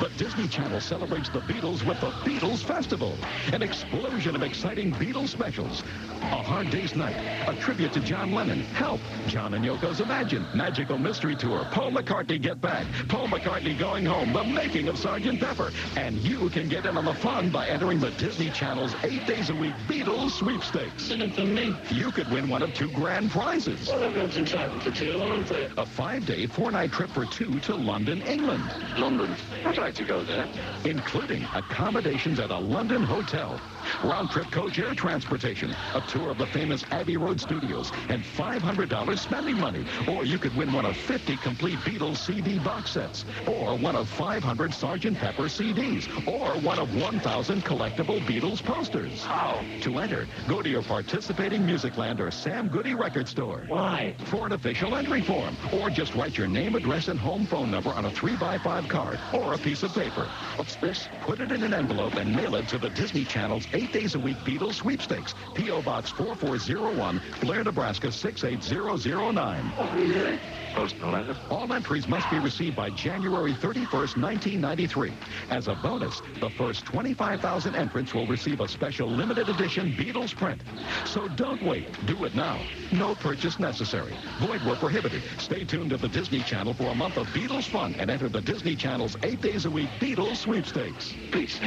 The Disney Channel celebrates the Beatles with the Beatles Festival. An explosion of exciting Beatles specials. A Hard Day's Night, a tribute to John Lennon, Help, John and Yoko's Imagine, Magical Mystery Tour, Paul McCartney Get Back, Paul McCartney Going Home, The Making of Sgt. Pepper. And you can get in on the fun by entering the Disney Channel's 8 days a week Beatles Sweepstakes. Isn't it for me? You could win one of 2 grand prizes. Well, everyone's entitled to two, aren't they? A 5-day, 4-night trip for two to London, England. London? I'd like to go there. Including accommodations at a London hotel, round-trip coach air transportation, a tour of the famous Abbey Road studios, and $500 spending money. Or you could win one of 50 complete Beatles CD box sets, or one of 500 Sgt. Pepper CDs, or one of 1,000 collectible Beatles posters. How? To enter, go to your participating Musicland or Sam Goody record store. Why? For an official entry form, or just write your name, address, and home phone number on a 3x5 card or a piece of paper. What's this? Put it in an envelope and mail it to the Disney Channel's 8 days a week Beatles Sweepstakes, P.O. Box 4401, Blair, Nebraska 68009. Oh, really? Postal letter. All entries must be received by January 31st, 1993. As a bonus, the first 25,000 entrants will receive a special limited edition Beatles print. So don't wait. Do it now. No purchase necessary. Void where prohibited. Stay tuned to the Disney Channel for a month of Beatles fun and enter the Disney Channel's 8 days a week Beatles Sweepstakes. Peace.